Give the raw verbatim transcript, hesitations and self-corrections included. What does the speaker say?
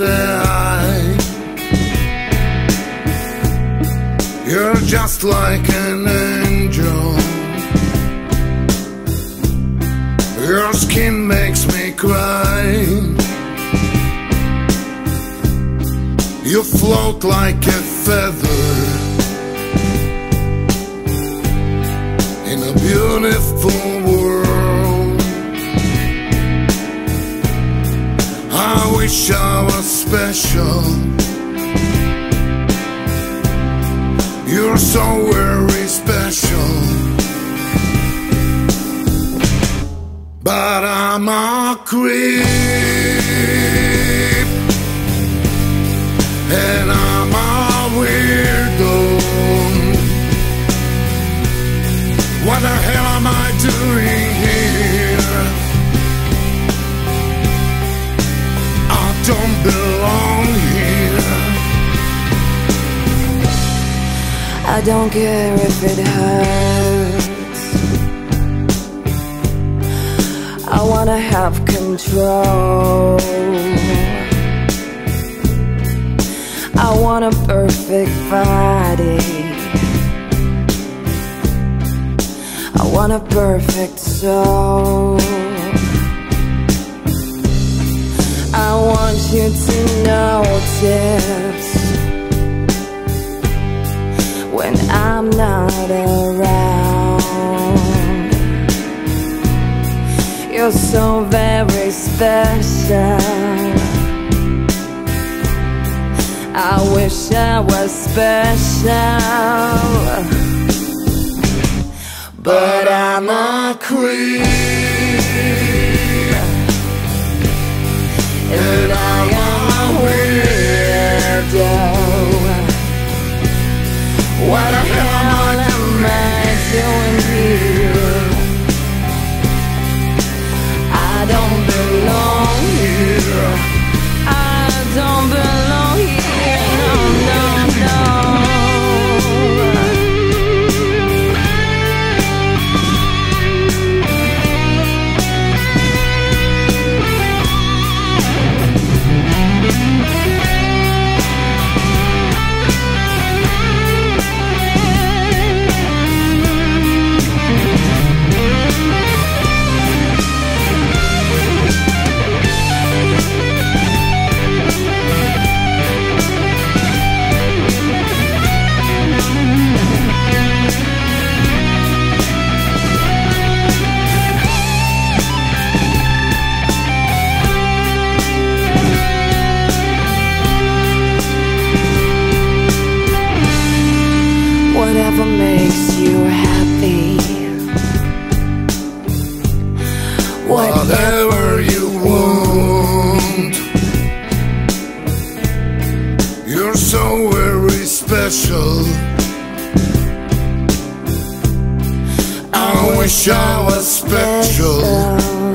in the eye. You're just like an angel. Your skin makes me cry. You float like a feather in a beautiful world. I wish I was special. You're so very special. But I'm a creep, and I'm a weirdo. What the hell am I doing here? I don't belong here. I don't care if it hurts, I wanna have control. I want a perfect body, I want a perfect soul. I want you to notice when I'm not around. You're so very special. I wish I was special. But I'm a creep, and I'm a weirdo. What the hell am I doing here? I don't belong here. I don't belong here. No, no, whatever makes you happy, whatever you want. You're so very special. I wish I was special.